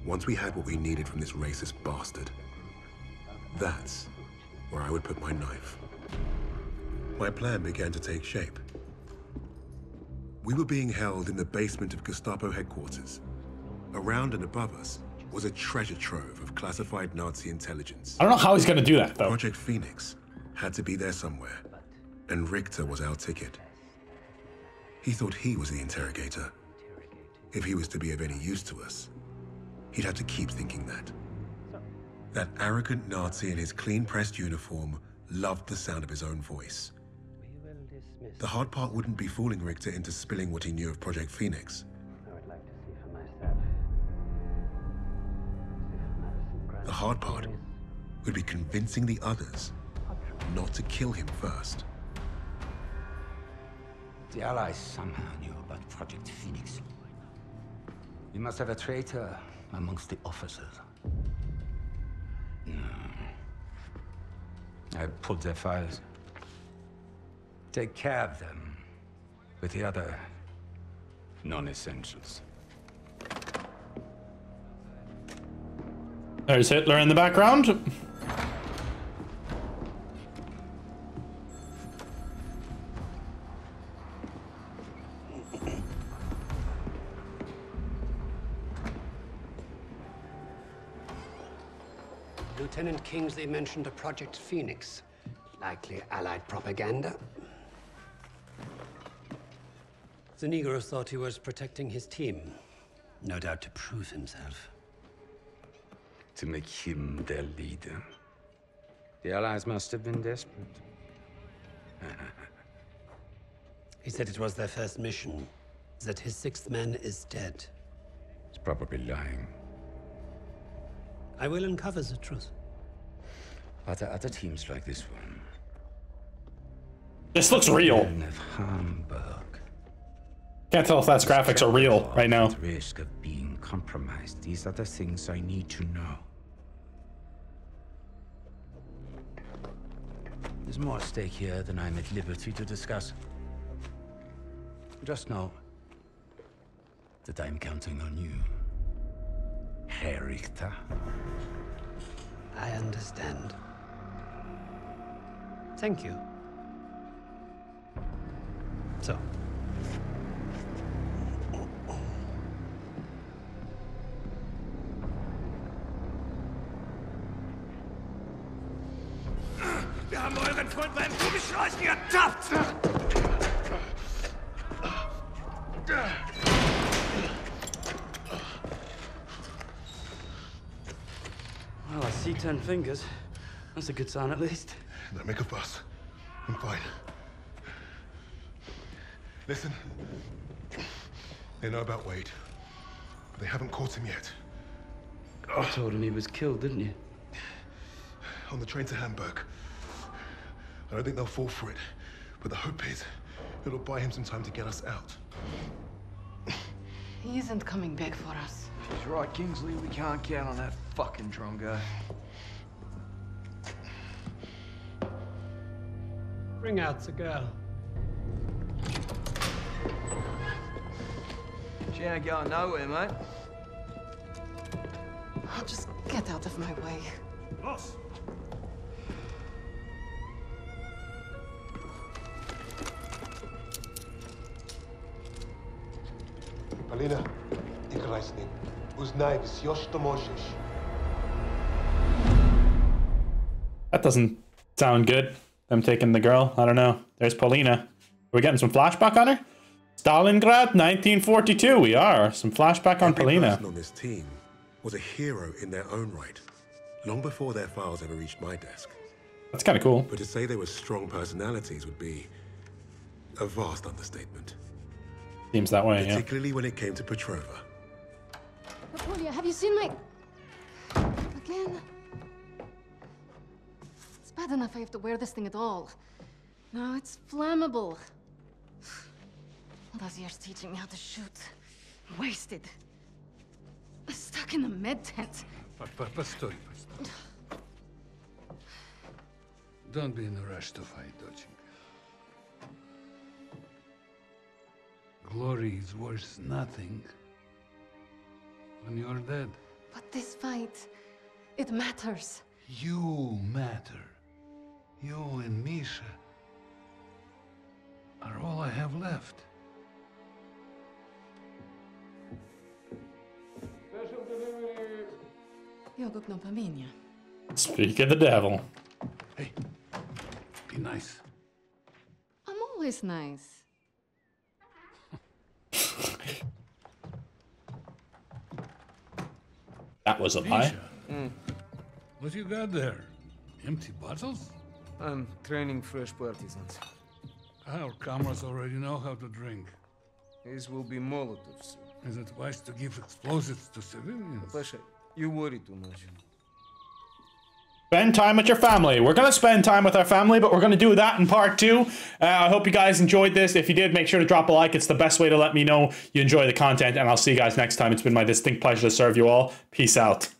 Once we had what we needed from this racist bastard, that's where I would put my knife. My plan began to take shape. We were being held in the basement of Gestapo headquarters. Around and above us was a treasure trove of classified Nazi intelligence. I don't know how he's gonna do that, though. Project Phoenix had to be there somewhere, and Richter was our ticket. He thought he was the interrogator. If he was to be of any use to us, he'd have to keep thinking that. That arrogant Nazi in his clean-pressed uniform loved the sound of his own voice. The hard part wouldn't be fooling Richter into spilling what he knew of Project Phoenix. I would like to see for myself. The hard part would be convincing the others not to kill him first. The Allies somehow knew about Project Phoenix. We must have a traitor amongst the officers. No. I pulled their files. Take care of them with the other non-essentials. There's Hitler in the background. Lieutenant Kingsley mentioned a Project Phoenix. Likely Allied propaganda. The Negro thought he was protecting his team. No doubt to prove himself. To make him their leader. The Allies must have been desperate. He said it was their first mission. That his sixth man is dead. He's probably lying. I will uncover the truth. Are there other teams like this one? This looks real. Hamburg. Can't tell if that's graphics are real right now. At risk of being compromised. These are the things I need to know. There's more at stake here than I'm at liberty to discuss. Just know that I'm counting on you, Herr Richter. I understand. Thank you. So. Wir haben euren Freund beim Gummischleusen ertappt! Well, I see 10 fingers. That's a good sign, at least. Now make a fuss. I'm fine. Listen. They know about Wade, but they haven't caught him yet. You told him he was killed, didn't you? On the train to Hamburg. I don't think they'll fall for it, but the hope is it'll buy him some time to get us out. He isn't coming back for us. She's right, Kingsley. We can't count on that fucking drum guy. Bring out the girl. She ain't going nowhere, mate. I'll just get out of my way. Boss! Polina, you can write it. That doesn't sound good. I'm taking the girl. I don't know. There's Polina. Are we getting some flashback on her? Stalingrad, 1942. We are. Some flashback on Polina. Every person on this team was a hero in their own right, long before their files ever reached my desk. That's kind of cool. But to say they were strong personalities would be a vast understatement. Seems that way, yeah. Particularly when it came to Petrova. Polina, have you seen my... Again? It's bad enough I have to wear this thing at all. Now it's flammable. All those years teaching me how to shoot. Wasted. Stuck in the med tent. Don't be in a rush to fight, Dodging. glory is worth nothing when you're dead. But this fight, it matters. You matter. You and Misha are all I have left. Speak of the devil. Hey, be nice. I'm always nice. That was a lie. What you got there? Empty bottles? I'm training fresh partisans. Our comrades already know how to drink. These will be Molotovs. Is it wise to give explosives to civilians? Pasha, you worry too much. Spend time with your family. We're going to spend time with our family, but we're going to do that in part 2. I hope you guys enjoyed this. If you did, make sure to drop a like. It's the best way to let me know you enjoy the content, and I'll see you guys next time. It's been my distinct pleasure to serve you all. Peace out.